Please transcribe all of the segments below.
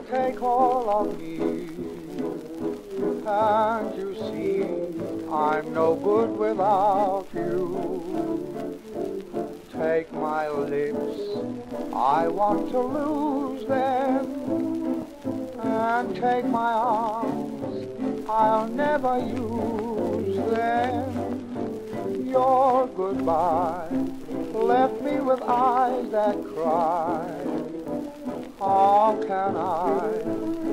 I take all of me. Can't you see I'm no good without you? Take my lips, I want to lose them, and take my arms, I'll never use them. Your goodbye left me with eyes that cry. How can I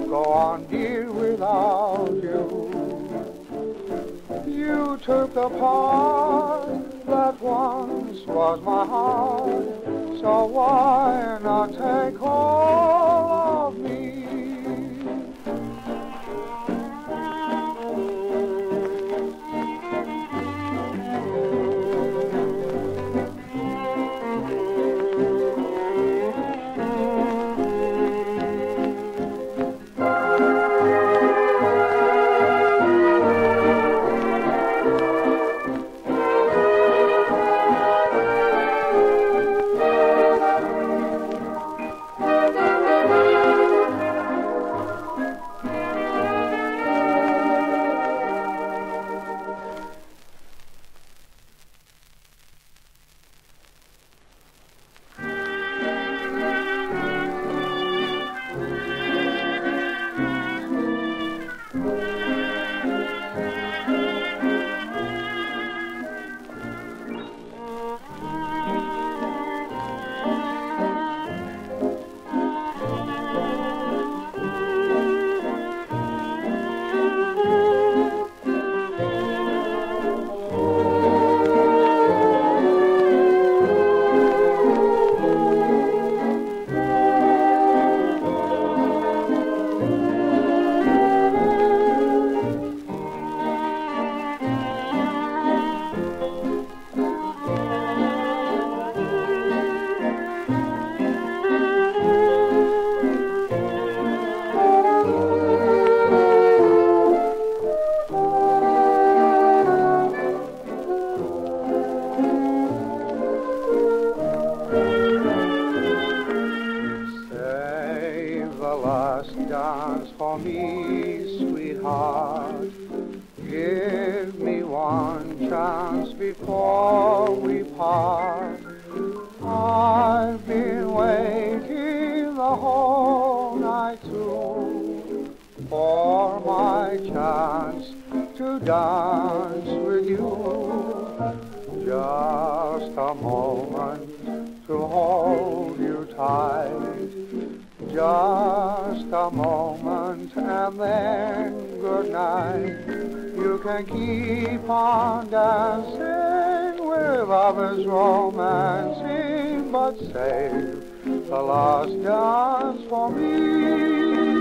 go on, dear, without you? You took the part that once was my heart, so why not take all of me? Save the last dance for me.